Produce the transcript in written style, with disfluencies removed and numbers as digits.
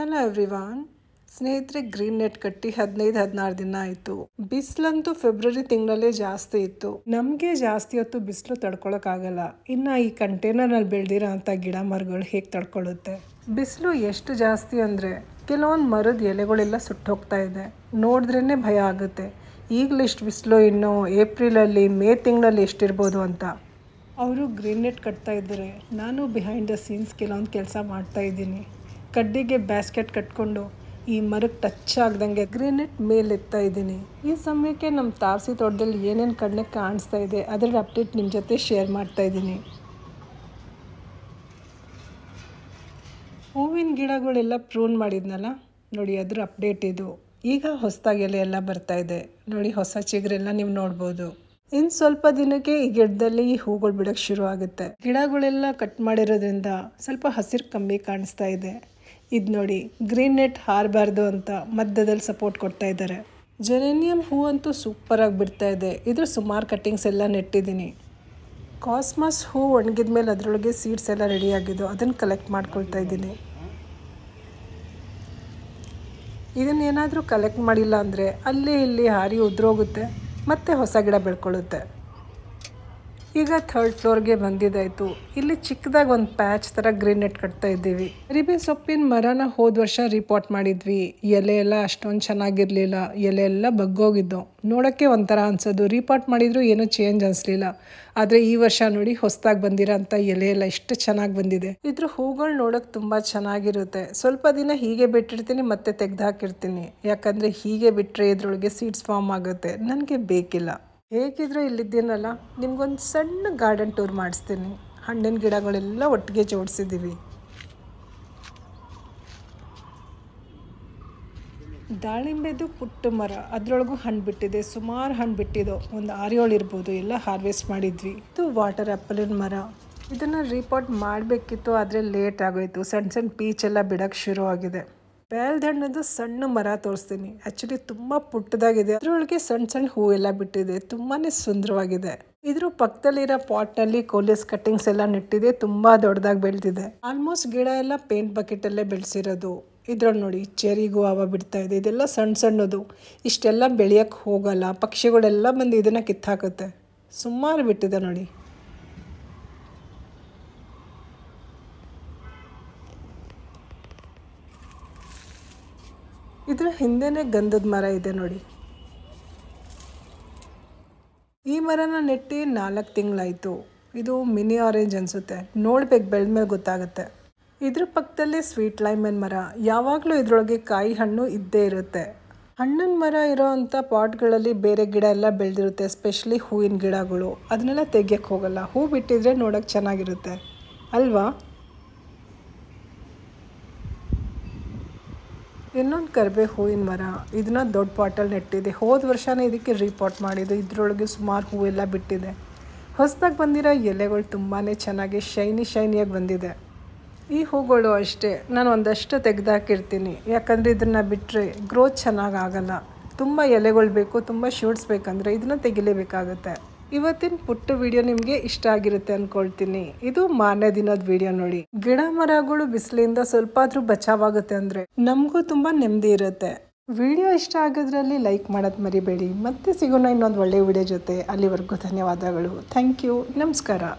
Hello everyone ಸ್ನೇಹಿತರೆ, green net ಕಟ್ಟಿ 15-16 ದಿನ ಆಯಿತು. ಬಿಸಿಲಂತೂ ಫೆಬ್ರವರಿ ತಿಂಗಳಲ್ಲೇ ಜಾಸ್ತಿ ಇತ್ತು. ನಮಗೆ ಜಾಸ್ತಿ ಹೊತ್ತು ಬಿಸಿಲು ತಡ್ಕೊಳ್ಳೋಕ್ಕಾಗಲ್ಲ, ಇನ್ನು ಈ ಕಂಟೈನರ್ನಲ್ಲಿ ಬೆಳೆದಿರೋ ಅಂಥ ಗಿಡ ಮರಗಳು ಹೇಗೆ ತಡ್ಕೊಳ್ಳುತ್ತೆ? ಬಿಸಿಲು ಎಷ್ಟು ಜಾಸ್ತಿ ಅಂದರೆ ಕೆಲವೊಂದು ಮರದ ಎಲೆಗಳೆಲ್ಲ ಸುಟ್ಟೋಗ್ತಾ ಇದೆ, ನೋಡಿದ್ರೇ ಭಯ ಆಗುತ್ತೆ. ಈಗಲೂ ಇಷ್ಟು ಬಿಸಿಲು, ಇನ್ನೂ ಏಪ್ರಿಲಲ್ಲಿ ಮೇ ತಿಂಗಳಲ್ಲಿ ಎಷ್ಟಿರ್ಬೋದು ಅಂತ. ಅವರು ಗ್ರೀನ್ ನೆಟ್ ಕಟ್ತಾ ಇದ್ದಾರೆ. ನಾನು ಬಿಹೈಂಡ್ ದ ಸೀನ್ಸ್ ಕೆಲವೊಂದು ಕೆಲಸ ಮಾಡ್ತಾಯಿದ್ದೀನಿ. ಕಡ್ಡಿಗೆ ಬ್ಯಾಸ್ಕೆಟ್ ಕಟ್ಕೊಂಡು ಈ ಮರಕ್ಕೆ ಟಚ್ ಆಗ್ದಂಗೆ ಗ್ರೀನ್ ನೆಟ್ ಮೇಲೆ ಎತ್ತಾ ಇದ್ದೀನಿ. ಈ ಸಮಯಕ್ಕೆ ನಮ್ಮ ತಾರಸಿ ತೋಟದಲ್ಲಿ ಏನೇನು ಕಣ್ಣಿಗೆ ಕಾಣಿಸ್ತಾ ಇದೆ ಅದರ ಅಪ್ಡೇಟ್ ನಿಮ್ಮ ಜೊತೆ ಶೇರ್ ಮಾಡ್ತಾ ಇದ್ದೀನಿ. ಹೂವಿನ ಗಿಡಗಳೆಲ್ಲ ಪ್ರೂನ್ ಮಾಡಿದ್ನಲ್ಲ ನೋಡಿ, ಅದರ ಅಪ್ಡೇಟ್ ಇದು. ಈಗ ಹೊಸದಾಗಿ ಎಲೆ ಎಲ್ಲ ಬರ್ತಾ ಇದೆ ನೋಡಿ, ಹೊಸ ಚಿಗುರೆಲ್ಲ ನೀವು ನೋಡ್ಬೋದು. ಇನ್ನು ಸ್ವಲ್ಪ ದಿನಕ್ಕೆ ಈ ಗಿಡದಲ್ಲಿ ಈ ಹೂಗಳು ಬಿಡೋಕ್ಕೆ ಶುರು ಆಗುತ್ತೆ. ಗಿಡಗಳೆಲ್ಲ ಕಟ್ ಮಾಡಿರೋದ್ರಿಂದ ಸ್ವಲ್ಪ ಹಸಿರು ಕಮ್ಮಿ ಕಾಣಿಸ್ತಾ ಇದೆ. ಇದು ನೋಡಿ, ಗ್ರೀನ್ ನೆಟ್ ಹಾರಬಾರ್ದು ಅಂತ ಮಧ್ಯದಲ್ಲಿ ಸಪೋರ್ಟ್ ಕೊಡ್ತಾ ಇದ್ದಾರೆ. ಜೆರೇನಿಯಂ ಹೂ ಅಂತೂ ಸೂಪರಾಗಿ ಬಿಡ್ತಾ ಇದೆ. ಇದ್ರ ಸುಮಾರು ಕಟ್ಟಿಂಗ್ಸ್ ಎಲ್ಲ ನೆಟ್ಟಿದ್ದೀನಿ. ಕಾಸ್ಮಸ್ ಹೂ ಒಣಗಿದ ಮೇಲೆ ಅದರೊಳಗೆ ಸೀಡ್ಸ್ ಎಲ್ಲ ರೆಡಿಯಾಗಿದ್ದು ಅದನ್ನು ಕಲೆಕ್ಟ್ ಮಾಡ್ಕೊಳ್ತಾ ಇದ್ದೀನಿ. ಇದನ್ನೇನಾದರೂ ಕಲೆಕ್ಟ್ ಮಾಡಿಲ್ಲ ಅಂದರೆ ಅಲ್ಲಿ ಇಲ್ಲಿ ಹಾರಿ ಉದುರೋಗುತ್ತೆ, ಮತ್ತೆ ಹೊಸ ಗಿಡ ಬೆಳ್ಕೊಳ್ಳುತ್ತೆ. ಈಗ ಥರ್ಡ್ ಫ್ಲೋರ್ಗೆ ಬಂದಿದ್ದಾಯಿತು. ಇಲ್ಲಿ ಚಿಕ್ಕದಾಗಿ ಒಂದು ಪ್ಯಾಚ್ ಥರ ಗ್ರೀನ್ ನೆಟ್ ಕಟ್ತಾ ಇದ್ದೀವಿ. ಅರಿಬೆ ಸೊಪ್ಪಿನ ಮರನ ಹೋದ ವರ್ಷ ರಿಪೋರ್ಟ್ ಮಾಡಿದ್ವಿ. ಎಲೆ ಎಲ್ಲ ಅಷ್ಟೊಂದು ಚೆನ್ನಾಗಿರಲಿಲ್ಲ, ಎಲೆ ಎಲ್ಲ ಬಗ್ಗೋಗಿದ್ದು, ನೋಡೋಕ್ಕೆ ಒಂಥರ ಅನಿಸೋದು. ರಿಪೋರ್ಟ್ ಮಾಡಿದರೂ ಏನೂ ಚೇಂಜ್ ಅನಿಸ್ಲಿಲ್ಲ. ಆದರೆ ಈ ವರ್ಷ ನೋಡಿ, ಹೊಸದಾಗಿ ಬಂದಿರೋ ಅಂಥ ಎಲೆ ಎಲ್ಲ ಎಷ್ಟು ಚೆನ್ನಾಗಿ ಬಂದಿದೆ. ಇದ್ರ ಹೂಗಳು ನೋಡೋಕೆ ತುಂಬ ಚೆನ್ನಾಗಿರುತ್ತೆ. ಸ್ವಲ್ಪ ದಿನ ಹೀಗೆ ಬಿಟ್ಟಿರ್ತೀನಿ, ಮತ್ತೆ ತೆಗೆದು ಹಾಕಿರ್ತೀನಿ. ಯಾಕಂದರೆ ಹೀಗೆ ಬಿಟ್ಟರೆ ಇದ್ರೊಳಗೆ ಸೀಡ್ಸ್ ಫಾರ್ಮ್ ಆಗುತ್ತೆ, ನನಗೆ ಬೇಕಿಲ್ಲ. ಹೇಗಿದ್ರೂ ಇಲ್ಲಿದ್ದೀನಲ್ಲ, ನಿಮ್ಗೊಂದು ಸಣ್ಣ ಗಾರ್ಡನ್ ಟೂರ್ ಮಾಡಿಸ್ತೀನಿ. ಹಣ್ಣಿನ ಗಿಡಗಳೆಲ್ಲ ಒಟ್ಟಿಗೆ ಜೋಡಿಸಿದ್ದೀವಿ. ದಾಳಿಂಬೆದು ಪುಟ್ಟ ಮರ, ಅದರೊಳಗೂ ಹಣ್ಣು ಬಿಟ್ಟಿದೆ. ಸುಮಾರು ಹಣ್ಣು ಬಿಟ್ಟಿದ್ದು, ಒಂದು 6-7 ಇರ್ಬೋದು. ಎಲ್ಲ ಹಾರ್ವೆಸ್ಟ್ ಮಾಡಿದ್ವಿ. ಇದು ವಾಟರ್ ಆ್ಯಪಲಿನ ಮರ. ಇದನ್ನು ರಿಪೋರ್ಟ್ ಮಾಡಬೇಕಿತ್ತು, ಆದರೆ ಲೇಟ್ ಆಗೋಯಿತು. ಸಣ್ಣ ಸಣ್ಣ ಪೀಚೆಲ್ಲ ಬಿಡೋಕ್ಕೆ ಶುರುವಾಗಿದೆ. ಬೇಲ್ದ ಹಣ್ಣದು ಸಣ್ಣ ಮರ ತೋರಿಸ್ತೀನಿ. ಆ್ಯಕ್ಚುಲಿ ತುಂಬ ಪುಟ್ಟದಾಗಿದೆ, ಅದರೊಳಗೆ ಸಣ್ಣ ಸಣ್ಣ ಹೂವೆಲ್ಲ ಬಿಟ್ಟಿದೆ. ತುಂಬಾ ಸುಂದರವಾಗಿದೆ. ಇದ್ರ ಪಕ್ಕದಲ್ಲಿರೋ ಪಾಟ್ನಲ್ಲಿ ಕೋಲಿಯಸ್ ಕಟ್ಟಿಂಗ್ಸ್ ಎಲ್ಲ ನೆಟ್ಟಿದೆ, ತುಂಬ ದೊಡ್ಡದಾಗಿ ಬೆಳೆದಿದೆ. ಆಲ್ಮೋಸ್ಟ್ ಗಿಡ ಎಲ್ಲ ಪೇಂಟ್ ಬಕೆಟಲ್ಲೇ ಬೆಳೆಸಿರೋದು. ಇದ್ರಲ್ಲಿ ನೋಡಿ, ಚೆರಿಗೂ ಹೂವು ಬಿಡ್ತಾ ಇದೆ. ಇದೆಲ್ಲ ಸಣ್ಣ ಸಣ್ಣದು, ಇಷ್ಟೆಲ್ಲ ಬೆಳೆಯೋಕ್ಕೆ ಹೋಗಲ್ಲ. ಪಕ್ಷಿಗಳೆಲ್ಲ ಬಂದು ಇದನ್ನು ಕಿತ್ತಾಕುತ್ತೆ. ಸುಮಾರು ಬಿಟ್ಟಿದೆ ನೋಡಿ. ಇದರ ಹಿಂದೆನೇ ಗಂಧದ ಮರ ಇದೆ ನೋಡಿ. ಈ ಮರನ ನೆಟ್ಟಿ 4 ತಿಂಗಳಾಯಿತು. ಇದು ಮಿನಿ ಆರೆಂಜ್ ಅನಿಸುತ್ತೆ, ನೋಡ್ಬೇಕು ಬೆಳೆದ್ಮೇಲೆ ಗೊತ್ತಾಗುತ್ತೆ. ಇದ್ರ ಪಕ್ಕದಲ್ಲೇ ಸ್ವೀಟ್ ಲೈಮನ್ ಮರ. ಯಾವಾಗಲೂ ಇದರೊಳಗೆ ಕಾಯಿ ಹಣ್ಣು ಇದ್ದೇ ಇರುತ್ತೆ. ಹಣ್ಣಿನ ಮರ ಇರೋ ಅಂಥ ಪಾಟ್ಗಳಲ್ಲಿ ಬೇರೆ ಗಿಡ ಎಲ್ಲ ಬೆಳೆದಿರುತ್ತೆ, ಎಸ್ಪೆಷಲಿ ಹೂವಿನ ಗಿಡಗಳು. ಅದನ್ನೆಲ್ಲ ತೆಗಿಯಕ್ಕೆ ಹೋಗಲ್ಲ, ಹೂ ಬಿಟ್ಟಿದ್ರೆ ನೋಡೋಕ್ಕೆ ಚೆನ್ನಾಗಿರುತ್ತೆ ಅಲ್ವಾ? ಇನ್ನೊಂದು ಕರಿಬೇ ಹೂವಿನ ಮರ. ಇದನ್ನ ದೊಡ್ಡ ಪಾಟಲ್ಲಿ ನೆಟ್ಟಿದೆ. ಹೋದ ವರ್ಷನೇ ಇದಕ್ಕೆ ರಿಪೋರ್ಟ್ ಮಾಡಿದ್ದು. ಇದರೊಳಗೆ ಸುಮಾರು ಹೂವೆಲ್ಲ ಬಿಟ್ಟಿದೆ. ಹೊಸದಾಗಿ ಬಂದಿರೋ ಎಲೆಗಳು ತುಂಬಾ ಚೆನ್ನಾಗಿ ಶೈನಿಯಾಗಿ ಬಂದಿದೆ. ಈ ಹೂಗಳು ಅಷ್ಟೇ, ನಾನು ಒಂದಷ್ಟು ತೆಗೆದಾಕಿರ್ತೀನಿ. ಯಾಕಂದರೆ ಇದನ್ನು ಬಿಟ್ಟರೆ ಗ್ರೋತ್ ಚೆನ್ನಾಗಾಗಲ್ಲ. ತುಂಬ ಎಲೆಗಳು ಬೇಕು, ತುಂಬ ಶೂಟ್ಸ್ ಬೇಕಂದರೆ ಇದನ್ನು ತೆಗಿಲೇಬೇಕಾಗುತ್ತೆ. ಇವತ್ತಿನ ಪುಟ್ಟ ವಿಡಿಯೋ ನಿಮಗೆ ಇಷ್ಟ ಆಗಿರುತ್ತೆ ಅಂದ್ಕೊಳ್ತೀನಿ. ಇದು ಮಾರನೇ ದಿನದ ವಿಡಿಯೋ ನೋಡಿ. ಗಿಡ ಮರಗಳು ಬಿಸಿಲಿಂದ ಸ್ವಲ್ಪ ಆದರೂ ಬಚಾವಾಗುತ್ತೆ ಅಂದರೆ ನಮಗೂ ತುಂಬ ನೆಮ್ಮದಿ ಇರುತ್ತೆ. ವಿಡಿಯೋ ಇಷ್ಟ ಆಗೋದ್ರಲ್ಲಿ ಲೈಕ್ ಮಾಡೋದು ಮರಿಬೇಡಿ. ಮತ್ತೆ ಸಿಗೋಣ ಇನ್ನೊಂದು ಒಳ್ಳೆಯ ವಿಡಿಯೋ ಜೊತೆ. ಅಲ್ಲಿವರೆಗೂ ಧನ್ಯವಾದಗಳು. Thank you. ನಮಸ್ಕಾರ.